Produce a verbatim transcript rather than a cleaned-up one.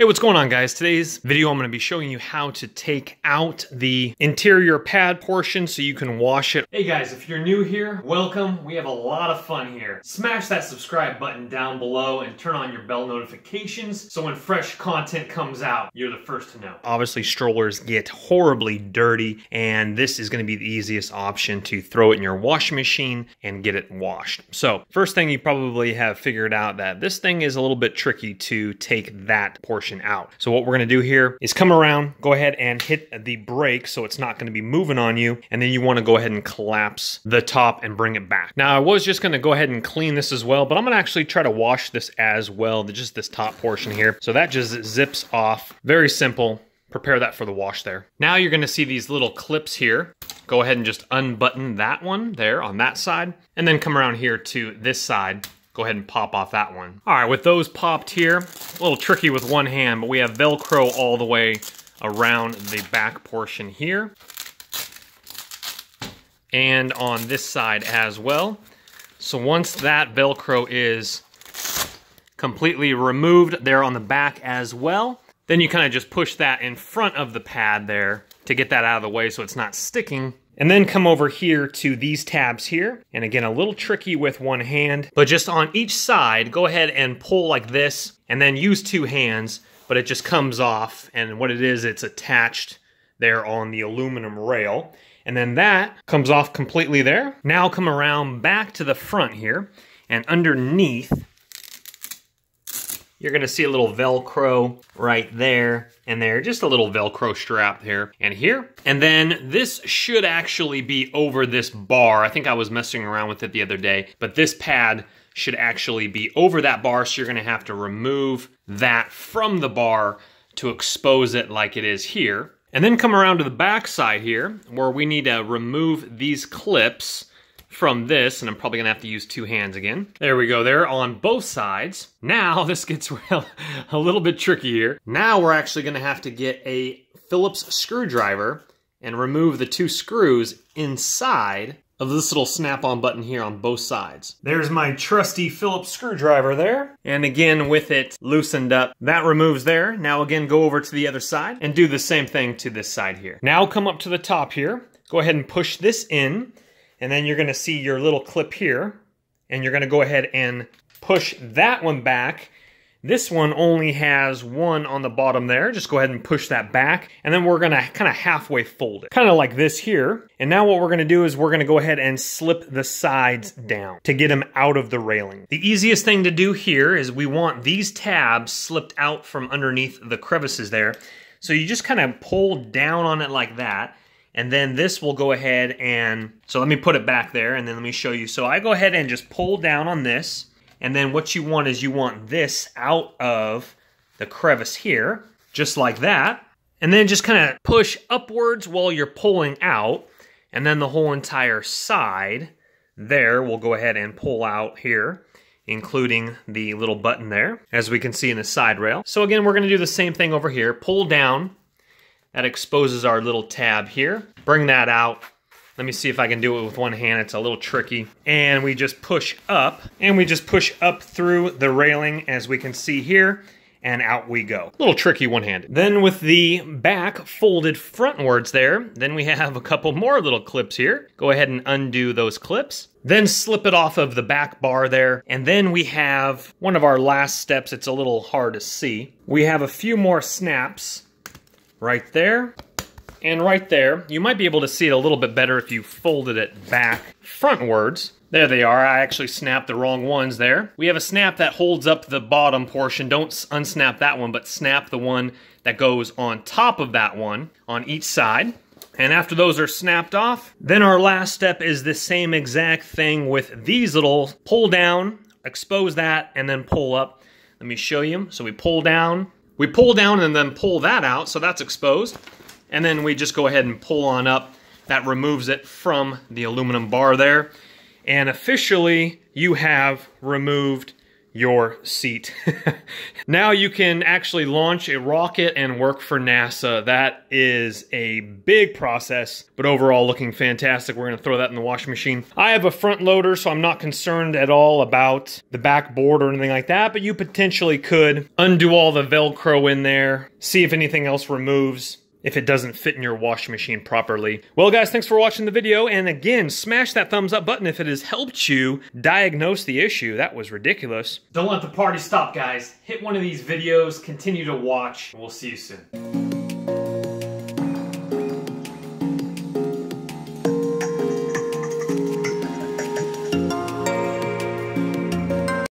Hey, what's going on, guys? Today's video, I'm going to be showing you how to take out the interior pad portion so you can wash it. Hey guys, if you're new here, welcome. We have a lot of fun here. Smash that subscribe button down below and turn on your bell notifications so when fresh content comes out, you're the first to know. Obviously, strollers get horribly dirty, and this is going to be the easiest option to throw it in your washing machine and get it washed. So first thing, you probably have figured out that this thing is a little bit tricky to take that portion out. So what we're going to do here is come around, go ahead and hit the brake so it's not going to be moving on you, and then you want to go ahead and collapse the top and bring it back. Now I was just going to go ahead and clean this as well, but I'm going to actually try to wash this as well, just this top portion here. So that just zips off. Very simple. Prepare that for the wash there. Now you're going to see these little clips here. Go ahead and just unbutton that one there on that side, and then come around here to this side. Go ahead and pop off that one. All right, with those popped here, a little tricky with one hand, but we have Velcro all the way around the back portion here. And on this side as well. So once that Velcro is completely removed there on the back as well, then you kind of just push that in front of the pad there to get that out of the way so it's not sticking. And then come over here to these tabs here. And again, a little tricky with one hand, but just on each side, go ahead and pull like this and then use two hands, but it just comes off. And what it is, it's attached there on the aluminum rail. And then that comes off completely there. Now come around back to the front here, and underneath, you're gonna see a little Velcro right there and there, just a little Velcro strap here and here. And then this should actually be over this bar. I think I was messing around with it the other day, but this pad should actually be over that bar, so you're gonna have to remove that from the bar to expose it like it is here. And then come around to the back side here where we need to remove these clips from this, and I'm probably gonna have to use two hands again. There we go, there on both sides. Now this gets well, a little bit tricky here. Now we're actually gonna have to get a Phillips screwdriver and remove the two screws inside of this little snap-on button here on both sides. There's my trusty Phillips screwdriver there. And again, with it loosened up, that removes there. Now again, go over to the other side and do the same thing to this side here. Now come up to the top here. Go ahead and push this in. And then you're gonna see your little clip here, and you're gonna go ahead and push that one back. This one only has one on the bottom there. Just go ahead and push that back, and then we're gonna kinda halfway fold it, kinda like this here. And now what we're gonna do is we're gonna go ahead and slip the sides down to get them out of the railing. The easiest thing to do here is we want these tabs slipped out from underneath the crevices there. So you just kinda pull down on it like that, and then this will go ahead and, so let me put it back there and then let me show you. So I go ahead and just pull down on this, and then what you want is you want this out of the crevice here, just like that. And then just kind of push upwards while you're pulling out, and then the whole entire side there will go ahead and pull out here, including the little button there, as we can see in the side rail. So again, we're gonna do the same thing over here, pull down. That exposes our little tab here. Bring that out. Let me see if I can do it with one hand. It's a little tricky. And we just push up, and we just push up through the railing, as we can see here, and out we go. A little tricky one-handed. Then with the back folded frontwards there, then we have a couple more little clips here. Go ahead and undo those clips. Then slip it off of the back bar there. And then we have one of our last steps. It's a little hard to see. We have a few more snaps. Right there, and right there. You might be able to see it a little bit better if you folded it back frontwards. There they are. I actually snapped the wrong ones there. We have a snap that holds up the bottom portion. Don't unsnap that one, but snap the one that goes on top of that one on each side. And after those are snapped off, then our last step is the same exact thing with these little pull down, expose that, and then pull up. Let me show you. So we pull down, we pull down and then pull that out, so that's exposed. And then we just go ahead and pull on up. That removes it from the aluminum bar there. And officially, you have removed your seat. Now you can actually launch a rocket and work for NASA. That is a big process, but overall looking fantastic. We're gonna throw that in the washing machine. I have a front loader, so I'm not concerned at all about the backboard or anything like that, but you potentially could undo all the Velcro in there, see if anything else removes, if it doesn't fit in your washing machine properly. Well guys, thanks for watching the video, and again, smash that thumbs up button if it has helped you diagnose the issue. That was ridiculous. Don't let the party stop, guys. Hit one of these videos, continue to watch, and we'll see you soon.